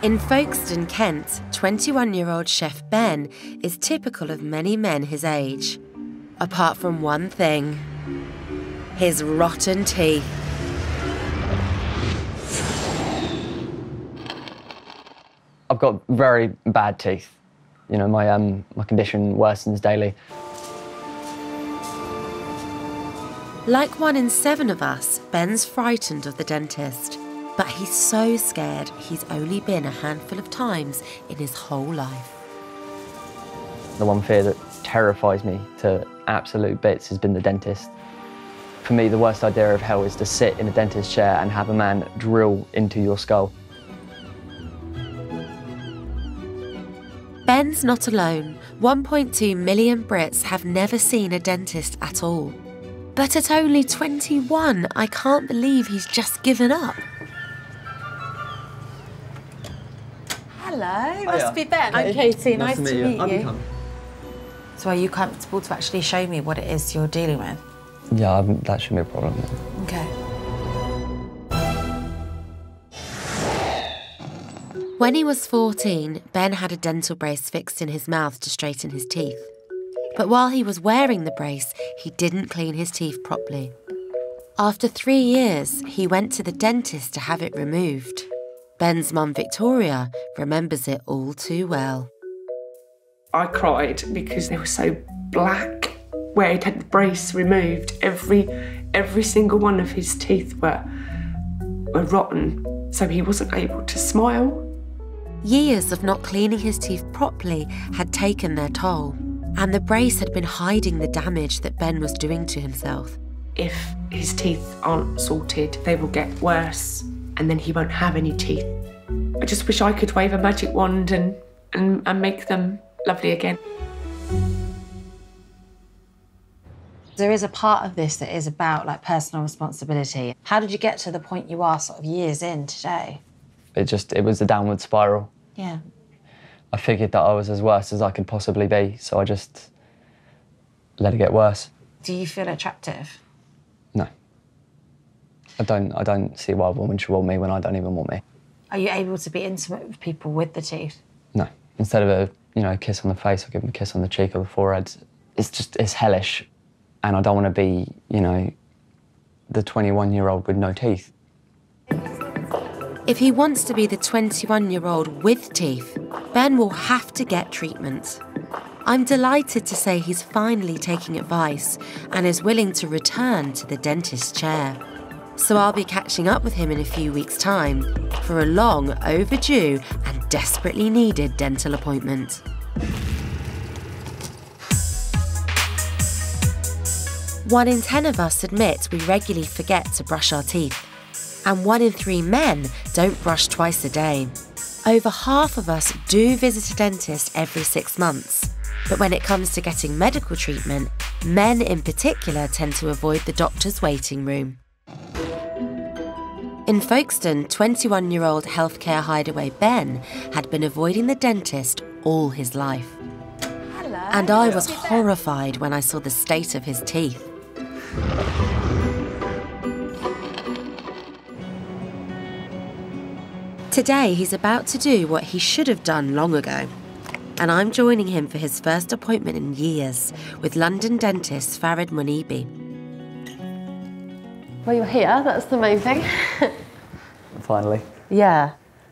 In Folkestone, Kent, 21-year-old Chef Ben is typical of many men his age. Apart from one thing, his rotten teeth. I've got very bad teeth. You know, my condition worsens daily. Like 1 in 7 of us, Ben's frightened of the dentist. But he's so scared he's only been a handful of times in his whole life. The one fear that terrifies me to absolute bits has been the dentist. For me, the worst idea of hell is to sit in a dentist chair and have a man drill into your skull. Ben's not alone. 1.2 million Brits have never seen a dentist at all. But at only 21, I can't believe he's just given up. Hello, hiya. Must be Ben. Hey. I'm Katie, nice to meet you. So are you comfortable to actually show me what it is you're dealing with? Yeah, that shouldn't be a problem. OK. When he was 14, Ben had a dental brace fixed in his mouth to straighten his teeth. But while he was wearing the brace, he didn't clean his teeth properly. After 3 years, he went to the dentist to have it removed. Ben's mum, Victoria, remembers it all too well. I cried because they were so black. Where he'd had the brace removed, every single one of his teeth were rotten, so he wasn't able to smile. Years of not cleaning his teeth properly had taken their toll, and the brace had been hiding the damage that Ben was doing to himself. If his teeth aren't sorted, they will get worse. And then he won't have any teeth. I just wish I could wave a magic wand and make them lovely again. There is a part of this that is about, like, personal responsibility. How did you get to the point you are sort of years in today? It was a downward spiral. Yeah. I figured that I was as worse as I could possibly be, so I just let it get worse. Do you feel attractive? No. I don't see why a woman should want me when I don't even want me. Are you able to be intimate with people with the teeth? No. Instead of a kiss on the face, I'll give them a kiss on the cheek or the forehead. It's hellish. And I don't want to be, the 21-year-old with no teeth. If he wants to be the 21-year-old with teeth, Ben will have to get treatment. I'm delighted to say he's finally taking advice and is willing to return to the dentist's chair. So I'll be catching up with him in a few weeks' time for a long, overdue and desperately needed dental appointment. One in 10 of us admit we regularly forget to brush our teeth. And 1 in 3 men don't brush twice a day. Over half of us do visit a dentist every 6 months. But when it comes to getting medical treatment, men in particular tend to avoid the doctor's waiting room. In Folkestone, 21-year-old healthcare hideaway Ben had been avoiding the dentist all his life. Hello. And I was horrified when I saw the state of his teeth. Today, he's about to do what he should have done long ago. And I'm joining him for his first appointment in years with London dentist Farid Munibi. Well, you're here, that's the main thing. Finally. Yeah.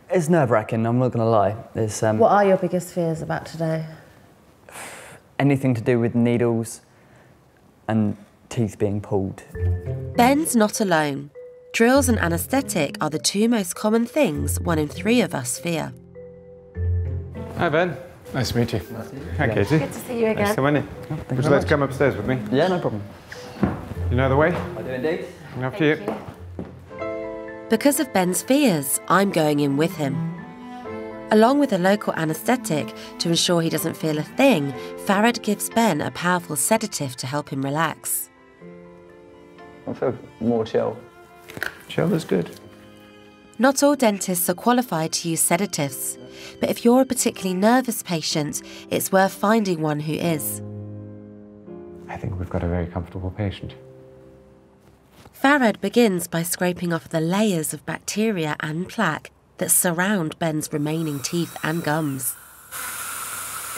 It's nerve-wracking, I'm not going to lie. It's, what are your biggest fears about today? Anything to do with needles and teeth being pulled. Ben's not alone. Drills and anaesthetic are the 2 most common things 1 in 3 of us fear. Hi, Ben. Nice to meet you. Nice to meet you. Hi, Katie. Good to see you again. Nice to meet you. Oh, would you like to come upstairs with me? Yeah, no problem. You know the way? I do indeed. After you. Because of Ben's fears, I'm going in with him. Along with a local anaesthetic, to ensure he doesn't feel a thing, Farid gives Ben a powerful sedative to help him relax. I feel more chill. Chill is good. Not all dentists are qualified to use sedatives, but if you're a particularly nervous patient, it's worth finding one who is. I think we've got a very comfortable patient. Farid begins by scraping off the layers of bacteria and plaque that surround Ben's remaining teeth and gums.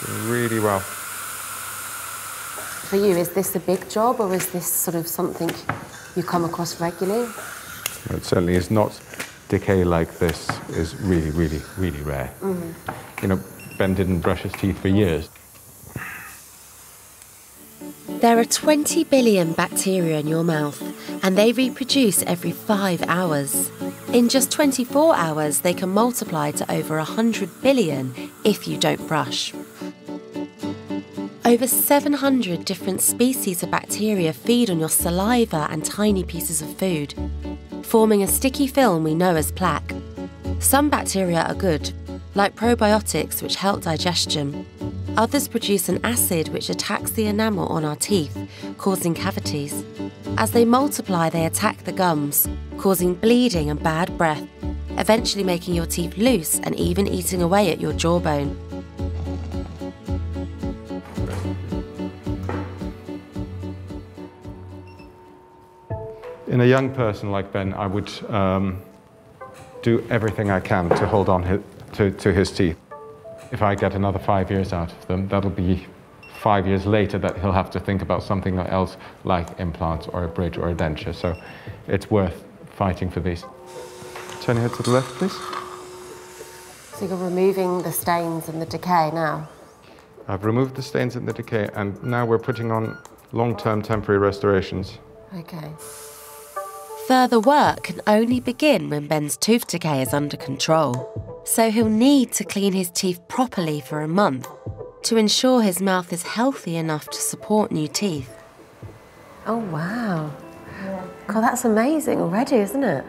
Doing really well. For you, is this a big job or is this sort of something you come across regularly? No, it certainly is not. Decay like this is really, really, really rare. Mm-hmm. You know, Ben didn't brush his teeth for years. There are 20 billion bacteria in your mouth, and they reproduce every 5 hours. In just 24 hours, they can multiply to over 100 billion if you don't brush. Over 700 different species of bacteria feed on your saliva and tiny pieces of food, forming a sticky film we know as plaque. Some bacteria are good, like probiotics, which help digestion. Others produce an acid which attacks the enamel on our teeth, causing cavities. As they multiply, they attack the gums, causing bleeding and bad breath, eventually making your teeth loose and even eating away at your jawbone. In a young person like Ben, I would do everything I can to hold on to his teeth. If I get another 5 years out of them, that'll be 5 years later that he'll have to think about something else, like implants or a bridge or a denture. So it's worth fighting for these. Turn your head to the left, please. So you're removing the stains and the decay now? I've removed the stains and the decay, and now we're putting on long-term temporary restorations. Okay. Further work can only begin when Ben's tooth decay is under control, so he'll need to clean his teeth properly for a month to ensure his mouth is healthy enough to support new teeth. Oh, wow. God, that's amazing already, isn't it?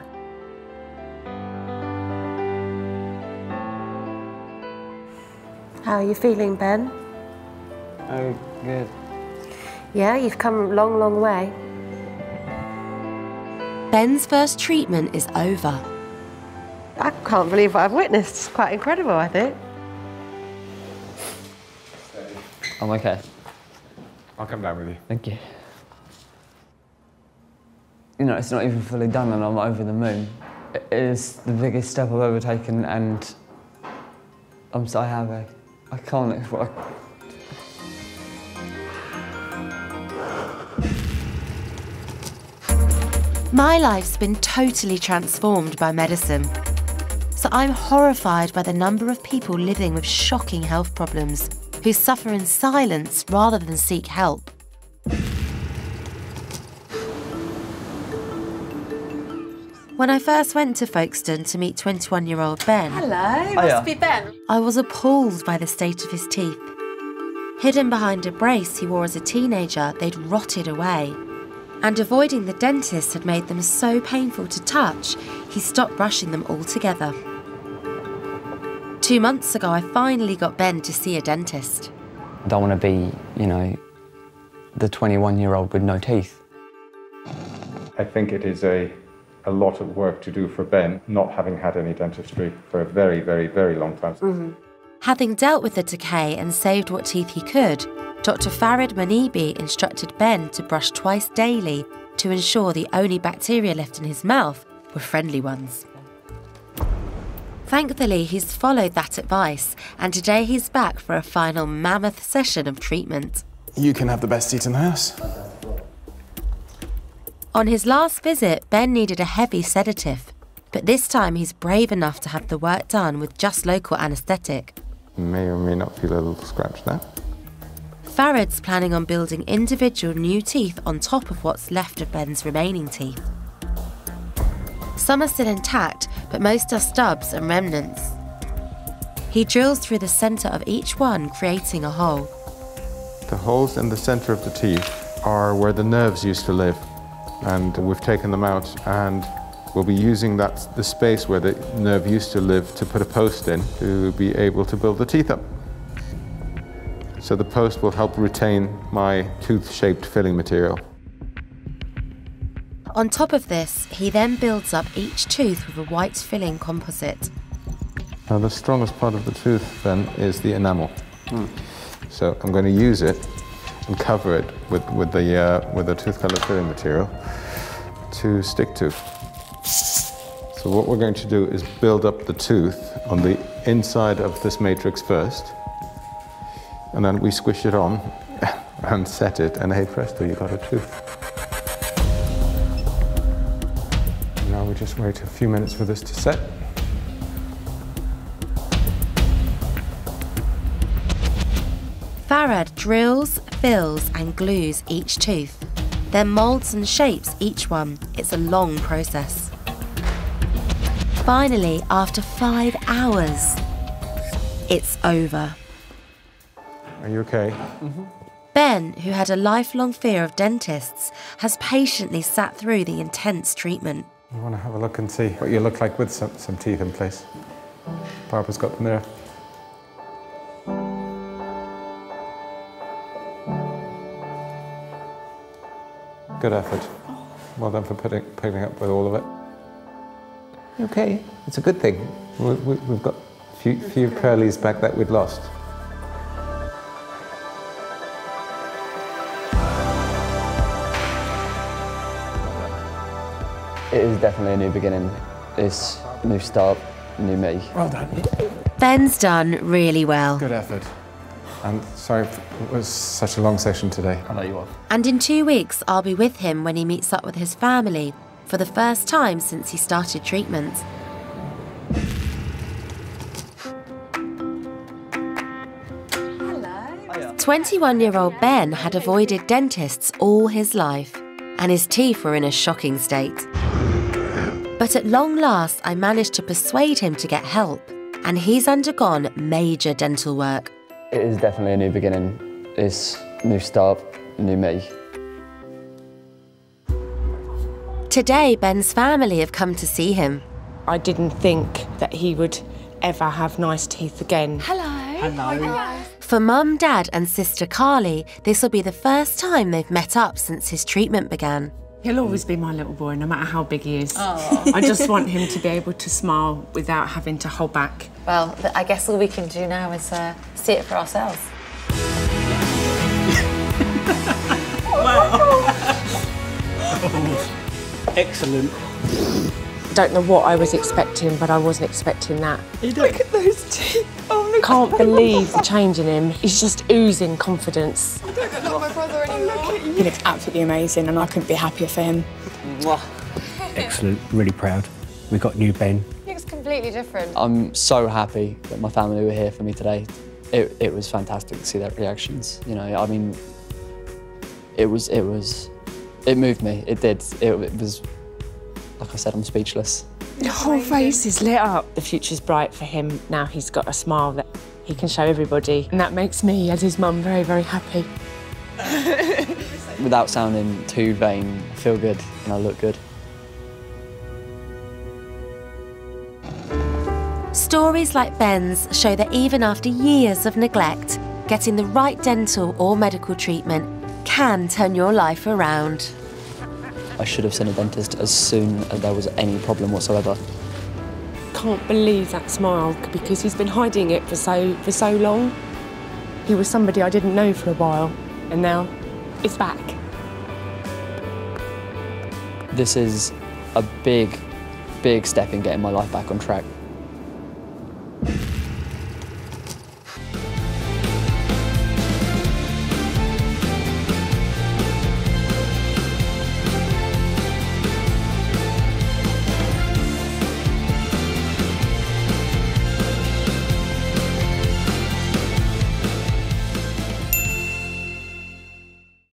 How are you feeling, Ben? Oh, good. Yeah, you've come a long, long way. Ben's first treatment is over. I can't believe what I've witnessed. It's quite incredible, I think. I'm okay. I'll come down with you. Thank you. You know, it's not even fully done and I'm over the moon. It is the biggest step I've ever taken and I'm so happy. I can't explain. My life's been totally transformed by medicine. So I'm horrified by the number of people living with shocking health problems who suffer in silence rather than seek help. When I first went to Folkestone to meet 21-year-old Ben... Hello, must be Ben. I was appalled by the state of his teeth. Hidden behind a brace he wore as a teenager, they'd rotted away. And avoiding the dentist had made them so painful to touch, he stopped brushing them altogether. 2 months ago, I finally got Ben to see a dentist. I don't want to be, you know, the 21-year-old with no teeth. I think it is a lot of work to do for Ben, not having had any dentistry for a very, very, very long time. Mm-hmm. Having dealt with the decay and saved what teeth he could, Dr. Farid Munibi instructed Ben to brush twice daily to ensure the only bacteria left in his mouth were friendly ones. Thankfully, he's followed that advice, and today he's back for a final mammoth session of treatment. You can have the best seat in the house. On his last visit, Ben needed a heavy sedative, but this time he's brave enough to have the work done with just local anaesthetic. You may or may not feel a little scratch there. Farid's planning on building individual new teeth on top of what's left of Ben's remaining teeth. Some are still intact, but most are stubs and remnants. He drills through the centre of each one, creating a hole. The holes in the centre of the teeth are where the nerves used to live, and we've taken them out, and we'll be using the space where the nerve used to live to put a post in to be able to build the teeth up. So the post will help retain my tooth-shaped filling material. On top of this, he then builds up each tooth with a white filling composite. Now, the strongest part of the tooth, then, is the enamel. Mm. So I'm going to use it and cover it with the tooth-coloured filling material to stick to. So what we're going to do is build up the tooth on the inside of this matrix first, and then we squish it on and set it, and hey presto, you got a tooth. Now we just wait a few minutes for this to set. Farid drills, fills and glues each tooth, then molds and shapes each one. It's a long process. Finally, after 5 hours, it's over. Are you okay? Mm-hmm. Ben, who had a lifelong fear of dentists, has patiently sat through the intense treatment. You want to have a look and see what you look like with some teeth in place. Barbara's got them there. Good effort. Well done for picking up with all of it. Okay, it's a good thing. We've got a few curlies back that we'd lost. It is definitely a new beginning. It's a new start, new me. Well done. Ben's done really well. Good effort. And sorry, it was such a long session today. I know you are. And in 2 weeks, I'll be with him when he meets up with his family for the first time since he started treatment. Hello. 21-year-old Ben had avoided dentists all his life, and his teeth were in a shocking state. But at long last, I managed to persuade him to get help, and he's undergone major dental work. It is definitely a new beginning. It's a new start, a new me. Today, Ben's family have come to see him. I didn't think that he would ever have nice teeth again. Hello. Hello. Hello. For Mum, Dad and sister Carly, this will be the first time they've met up since his treatment began. He'll always be my little boy, no matter how big he is. Oh. I just want him to be able to smile without having to hold back. Well, I guess all we can do now is see it for ourselves. Oh. Excellent. Don't know what I was expecting, but I wasn't expecting that. Look at those teeth. Oh, look. Can't believe the change in him. He's just oozing confidence. I don't look like my brother anymore. Oh, he looks absolutely amazing, and I couldn't be happier for him. Excellent. Really proud. We got new Ben. He looks completely different. I'm so happy that my family were here for me today. It was fantastic to see their reactions. You know, I mean, it moved me. It did. It was, like I said, I'm speechless. The whole face is lit up. The future's bright for him. Now he's got a smile that he can show everybody. And that makes me, as his mum, very, very happy. Without sounding too vain, I feel good and I look good. Stories like Ben's show that even after years of neglect, getting the right dental or medical treatment can turn your life around. I should have seen a dentist as soon as there was any problem whatsoever. Can't believe that smile, because he's been hiding it for so long. He was somebody I didn't know for a while, and now it's back. This is a big, big step in getting my life back on track.